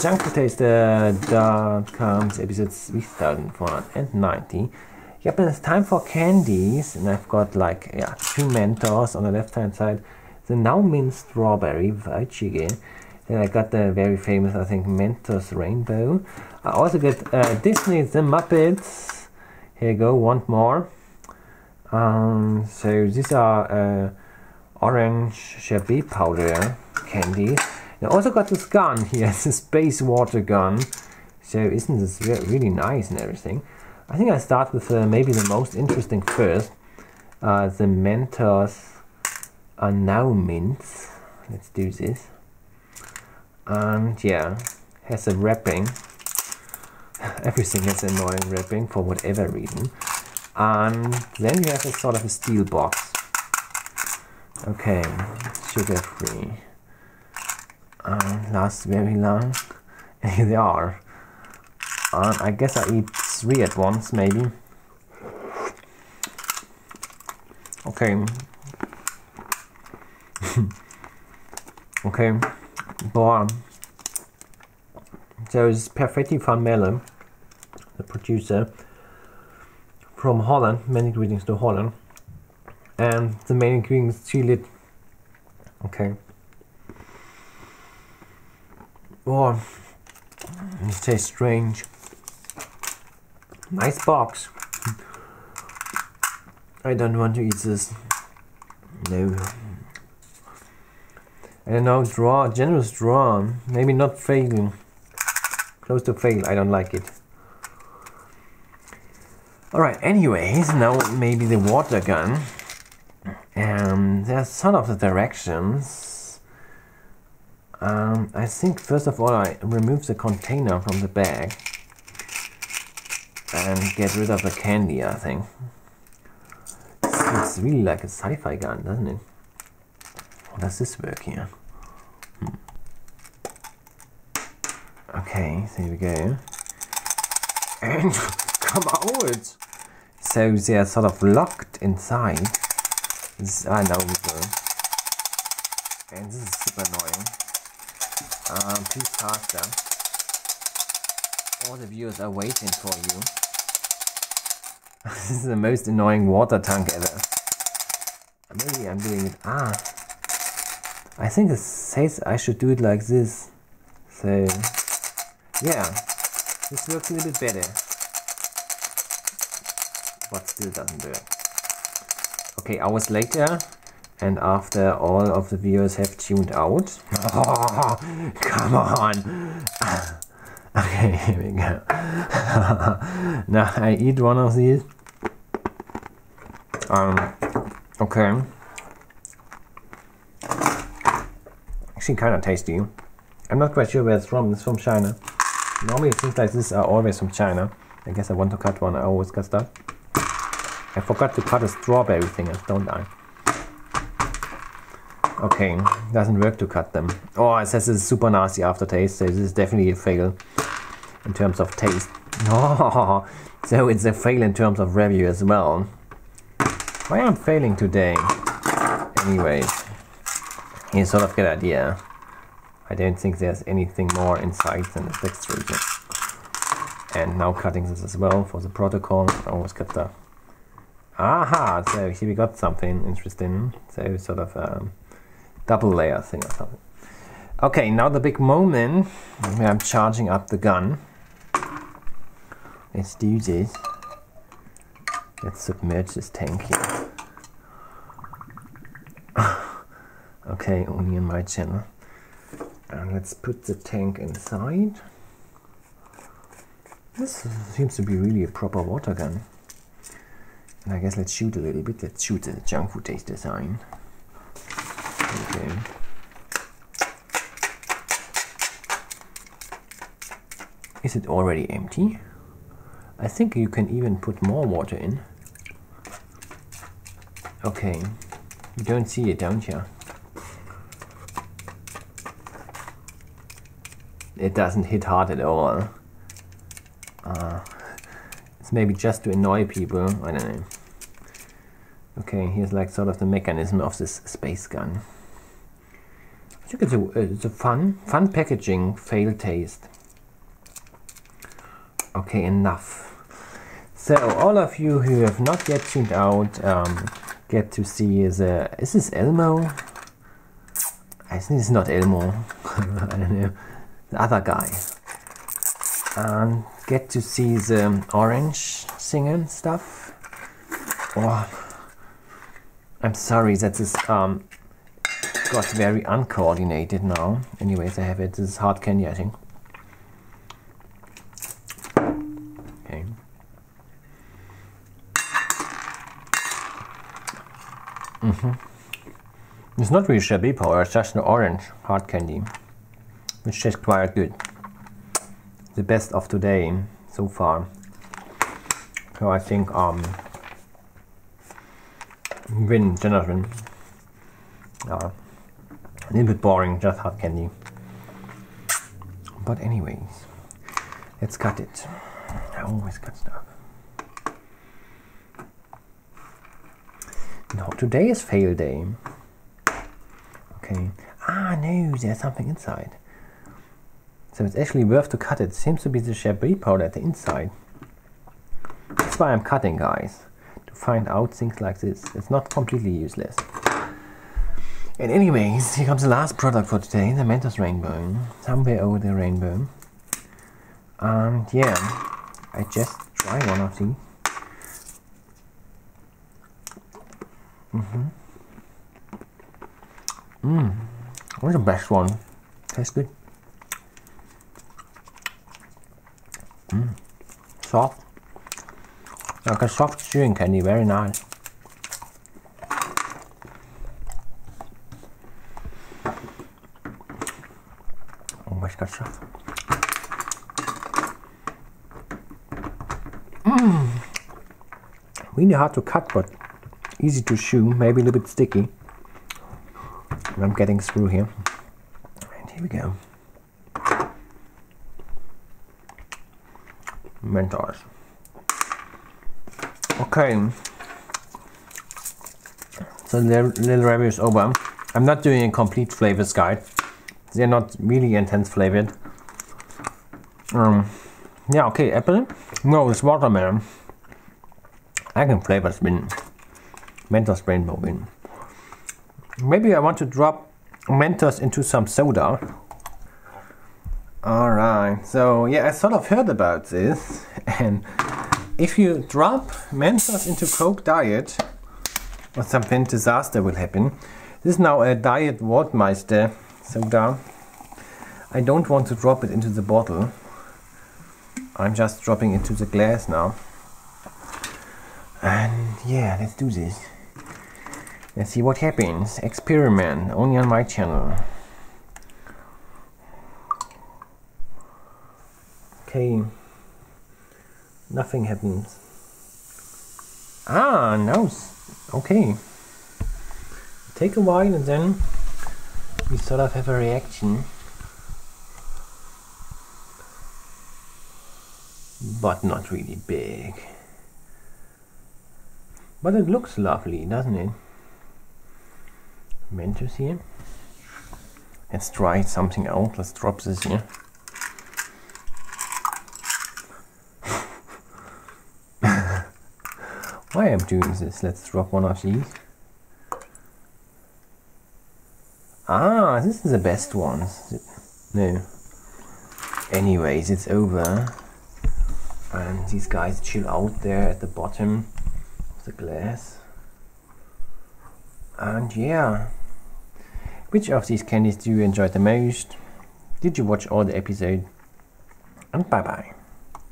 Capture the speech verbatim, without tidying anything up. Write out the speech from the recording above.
Junk Taste Dot Coms episode three thousand four hundred ninety. Yep, and it's time for candies, and I've got like yeah two Mentos on the left hand side, the now minced strawberry Weichige. Then I got the very famous, I think, Mentos Rainbow. I also got uh, Disney, the Muppets. Here you go, want more. Um, so these are uh, orange sherbet powder candies. I also got this gun here, the space water gun. So isn't this re really nice and everything? I think I start with uh, maybe the most interesting first. Uh, the Mentos are now mints. Let's do this. And yeah, has a wrapping. Everything has annoying wrapping for whatever reason. And then you have a sort of a steel box. Okay, sugar free. Um, last very long. They are. Uh, I guess I eat three at once, maybe. Okay. Okay. Boah. So it's Perfetti van Melle, the producer from Holland. Many greetings to Holland. And the main ingredient is chili. Okay. Oh, it tastes strange. Nice box. I don't want to eat this. No. And now draw, generous draw. Maybe not failing. Close to fail. I don't like it. Alright, anyways, now maybe the water gun. And there's some of the directions. Um, I think first of all I remove the container from the bag and get rid of the candy, I think. It's really like a sci-fi gun, doesn't it? How does this work here? Hmm. Okay, there we go. And come out! So they are sort of locked inside. This, I know we go. And this is super annoying. Um, please faster. All the viewers are waiting for you. This is the most annoying water tank ever. Maybe I'm doing it. Ah, I think it says I should do it like this. So, yeah, this works a little bit better, but still doesn't work. Okay, hours later. And after all of the viewers have tuned out. Oh, come on! Okay, here we go. Now I eat one of these. Um, okay. Actually kind of tasty. I'm not quite sure where it's from. It's from China. Normally things like this are always from China. I guess I want to cut one. I always cut that. I forgot to cut a strawberry thing, don't I? Okay, doesn't work to cut them. Oh, it says it's super nasty aftertaste, so this is definitely a fail in terms of taste. Oh, so it's a fail in terms of review as well. Why am I failing today? Anyways, you sort of get an idea. I don't think there's anything more inside than the texture. And now cutting this as well for the protocol. I almost cut that. Aha, so here we got something interesting. So sort of... Um, double layer thing or something. Okay, now the big moment where I'm charging up the gun. Let's do this. Let's submerge this tank here. Okay, only in my channel. And let's put the tank inside. This seems to be really a proper water gun. And I guess let's shoot a little bit. Let's shoot the junk food taste design. Okay. Is it already empty? I think you can even put more water in. Okay, you don't see it, don't you? It doesn't hit hard at all. Uh, it's maybe just to annoy people, I don't know. Okay, here's like sort of the mechanism of this space gun. I think it's a, it's a fun, fun packaging, fail taste. Okay, enough. So all of you who have not yet tuned out um, get to see the, is this Elmo? I think it's not Elmo, I don't know, the other guy. And get to see the orange singing stuff. Oh, I'm sorry that this um, got very uncoordinated now. Anyways, I have it, this is hard candy I think. Okay. Mm-hmm. It's not really shabby powder, it's just an orange hard candy, which is quite good. The best of today so far. So I think um win generation. Uh, a little bit boring, just hard candy. But anyways, let's cut it. I always cut stuff. No, today is fail day. Okay. Ah, no, there's something inside. So it's actually worth to cut it. Seems to be the Chablis powder at the inside. That's why I'm cutting, guys. To find out things like this. It's not completely useless. And anyways, here comes the last product for today. The Mentos Rainbow. Somewhere over the rainbow. And yeah, I just try one of these. Mm-hmm. Mmm. What's the best one? Tastes good. Mm. Soft, like a soft chewing candy, very nice. Oh, where's that stuff? Mm. Really hard to cut, but easy to chew, maybe a little bit sticky. I'm getting through here. And here we go. Mentos. Okay, so the little review is over. I'm not doing a complete flavors guide. They're not really intense flavored. Um, yeah, okay, apple. No, it's watermelon. I can flavors win. Mentos Rainbow win. Maybe I want to drop Mentos into some soda. Alright, so yeah, I sort of heard about this, and if you drop Mentos into Coke Diet, or something, disaster will happen. This is now a Diet Waldmeister soda. I don't want to drop it into the bottle. I'm just dropping it into the glass now. And yeah, let's do this. Let's see what happens. Experiment, only on my channel. Okay, nothing happens. Ah, no, okay. Take a while and then we sort of have a reaction. But not really big. But it looks lovely, doesn't it? Mentos here. Let's try something out, let's drop this here. Why am I doing this? Let's drop one of these. Ah, this is the best one. No. Anyways, it's over. And these guys chill out there at the bottom of the glass. And yeah. Which of these candies do you enjoy the most? Did you watch all the episodes? And bye bye.